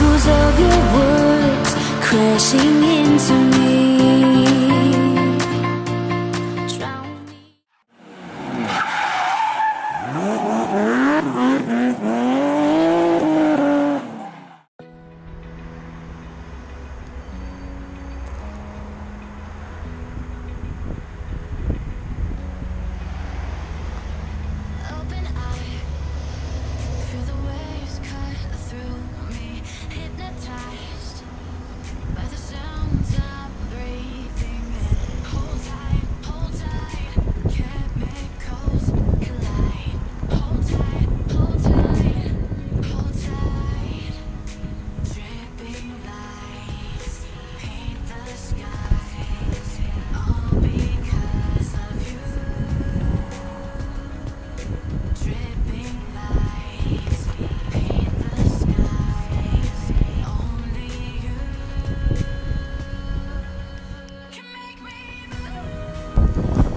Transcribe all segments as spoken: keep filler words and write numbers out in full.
echoes of your words crashing into me. Drown me. Open eye. Feel the waves cut through me, hypnotized by the sounds I'm breathing in. Hold tight, hold tight, chemicals collide. Hold tight, hold tight, hold tight. Dripping lights paint the skies, all because of you. Dripping lights paint the skies, only you can make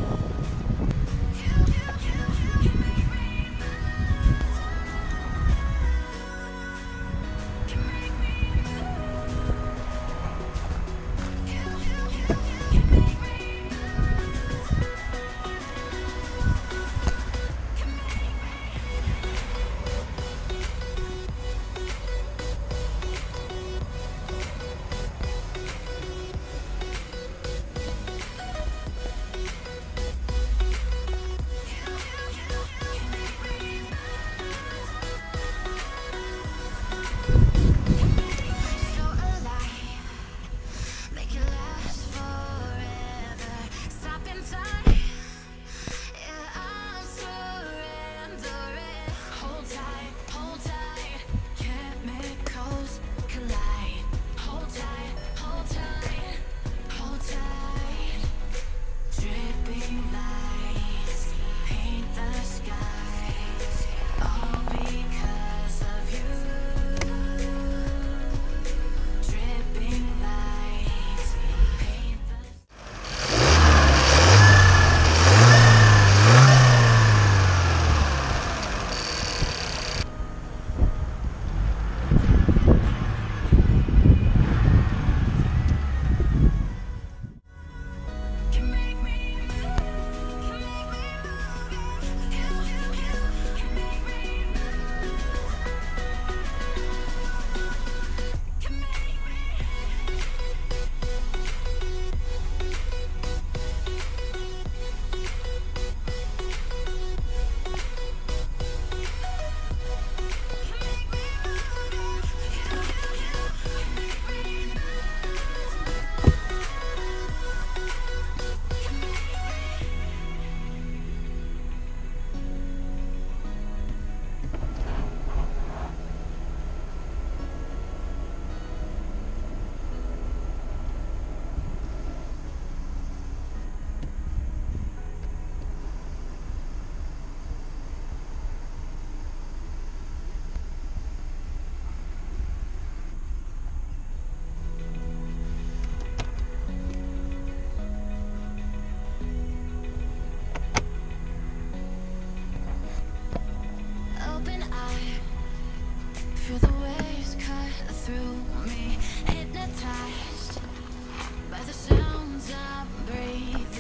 me move. You, you, you, you can make me move. Can make me move. You, you, you, you can make me move. Can make me move. So alive, make it last forever. Stop in time, yeah, I'm surrendering. Hold tight, hold tight, chemicals collide. Hold tight, hold tight, hold tight. Dripping lights paint the skies, all because of you. Dripping lights paint the can make me move. Can make me move. You, you, you can make me move. Can make me open eye. Feel the waves cut through me, hypnotized by the sounds I'm breathing.